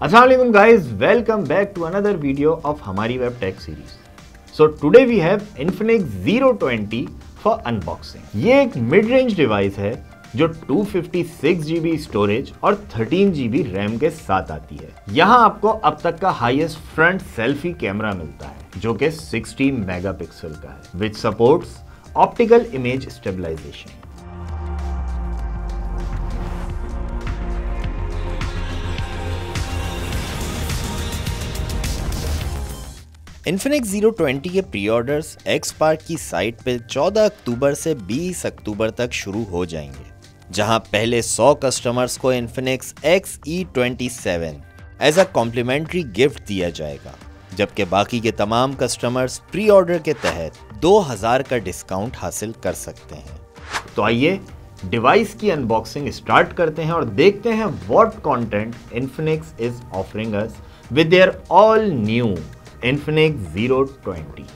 Assalamu alaikum guys, welcome back to another video of Hamariweb Tech series. So today we have Infinix ZERO 20 for unboxing. ये एक mid range device है जो 256GB storage और 13GB RAM के साथ आती है। यहाँ आपको अब तक का हाईएस्ट फ्रंट सेल्फी कैमरा मिलता है जो कि 60 मेगापिक्सल का है, which supports optical image stabilisation. Infinix ZERO 20 के प्री ऑर्डर्स Xpark की साइट पे 14 अक्टूबर से 20 अक्टूबर तक शुरू हो जाएंगे, जहां पहले 100 कस्टमर्स को Infinix XE27 as a complimentary gift दिया जाएगा, जबकि बाकी के तमाम कस्टमर्स प्री ऑर्डर के तहत 2000 का डिस्काउंट हासिल कर सकते हैं। तो आइए डिवाइस की अनबॉक्सिंग स्टार्ट करते हैं और देखते हैं what content Infinix is offering us with their all new Infinix ZERO 20।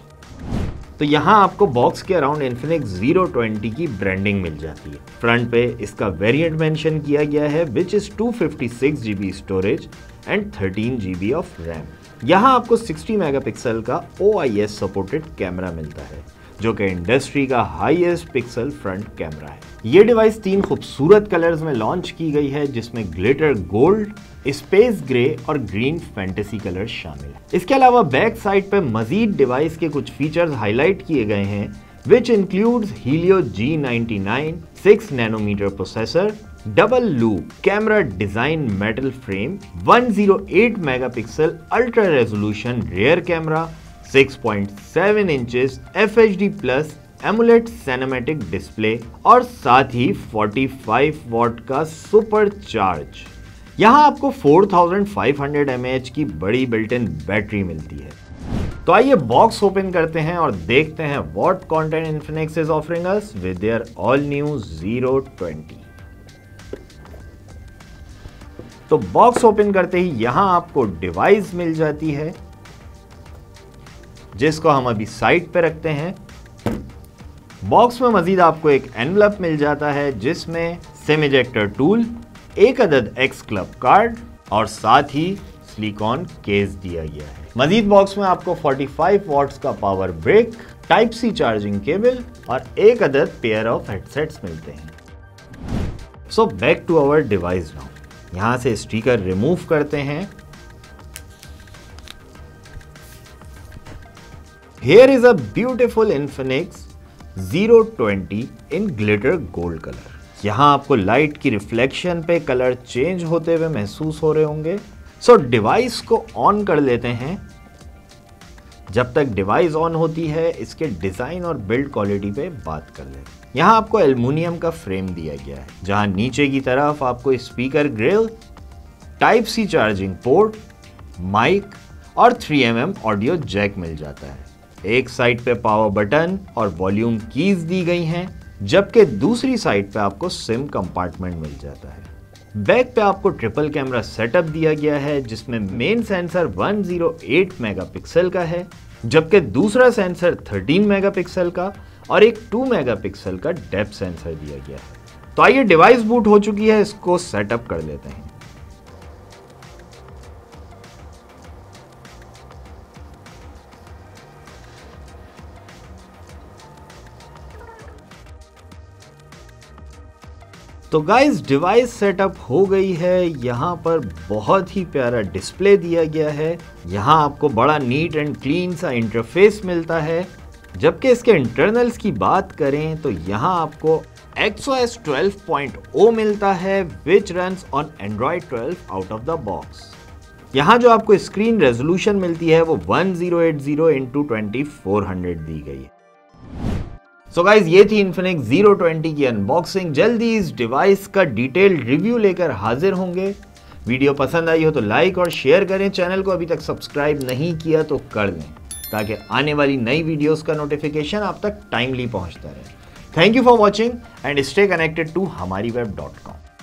तो यहाँ आपको बॉक्स के अराउंड Infinix ZERO 20 की ब्रांडिंग मिल जाती है। फ्रंट पे इसका वेरिएंट मेंशन किया गया है which is 256GB storage and 13GB of RAM. यहाँ आपको 60 मेगापिक्सल का OIS सपोर्टेड कैमरा मिलता है जो कि इंडस्ट्री का हाईएस्ट पिक्सल फ्रंट कैमरा है। ये डिवाइस 3 खूबसूरत कलर्स में लॉन्च की गई है जिसमें ग्लिटर गोल्ड, स्पेस ग्रे और ग्रीन फैंटेसी कलर शामिल है। इसके अलावा बैक साइड पे मजीद डिवाइस के कुछ फीचर्स हाईलाइट किए गए हैं which includes Helio G99, 6 nanometre processor, double loop camera design metal frame, 108 megapixel ultra resolution rear camera, 6.7 inches FHD plus AMOLED cinematic display और साथ ही 45 वॉट का सुपर चार्ज। यहाँ आपको 4500 mAh की बड़ी बिल्ट इन बैटरी मिलती है। तो आइए बॉक्स ओपन करते हैं और देखते हैं what content Infinix is offering us with their all new ZERO 20। तो बॉक्स ओपन करते ही यहाँ आपको डिवाइस मिल जाती है जिसको हम अभी साइड पे रखते हैं। बॉक्स में मजीद आपको एक एनवलप मिल जाता है जिसमें सिम इजेक्टर टूल, एक अदद एक्स क्लब कार्ड और साथ ही सिलिकॉन केस दिया गया है। मजीद बॉक्स में आपको 45 वॉट्स का power break, Type-C charging cable और एक अदद पेयर ऑफ हेडसेट्स मिलते हैं। So back to our device now. यहाँ से स्टीकर रिमूव करते हैं। Here is a beautiful Infinix ZERO 20 in glitter gold color. यहाँ आपको लाइट की रिफ्लेक्शन पे कलर चेंज होते हुए महसूस हो रहे होंगे। सो डिवाइस को ऑन कर लेते हैं। जब तक डिवाइस ऑन होती है इसके डिजाइन और बिल्ड क्वालिटी पे बात कर लें। यहाँ आपको एल्युमिनियम का फ्रेम दिया गया है जहाँ नीचे की तरफ आपको speaker grille, Type-C charging port, mic और 3mm ऑडियो जैक मिल जाता है। एक साइड पे पावर बटन और वॉल्यूम कीज दी गई हैं, जबकि दूसरी साइड पे आपको सिम कंपार्टमेंट मिल जाता है। बैक पे आपको ट्रिपल कैमरा सेटअप दिया गया है जिसमें मेन सेंसर 108 मेगापिक्सल का है, जबकि दूसरा सेंसर 13 मेगापिक्सल का और एक 2 मेगापिक्सल का डेप्थ सेंसर दिया गया है। तो आइए डिवाइस बूट हो चुकी है, इसको सेटअप कर लेते हैं। तो गाइस डिवाइस सेटअप हो गई है। यहाँ पर बहुत ही प्यारा डिस्प्ले दिया गया है। यहाँ आपको बड़ा नीट एंड क्लीन सा इंटरफेस मिलता है। जबकि इसके इंटरनल्स की बात करें तो यहाँ आपको XOS 12.0 मिलता है which runs on Android 12 out of the box. यहाँ जो आपको स्क्रीन रेजोल्यूशन मिलती है वो 1080x2400 दी गई है। सो गाइज ये थी Infinix ZERO 20 की अनबॉक्सिंग। जल्दी इस डिवाइस का डिटेल्ड रिव्यू लेकर हाजिर होंगे। वीडियो पसंद आई हो तो लाइक और शेयर करें। चैनल को अभी तक सब्सक्राइब नहीं किया तो कर लें ताकि आने वाली नई वीडियोस का नोटिफिकेशन आप तक टाइमली पहुंचता रहे। Thank you for watching and stay connected to हमारीवेब.com।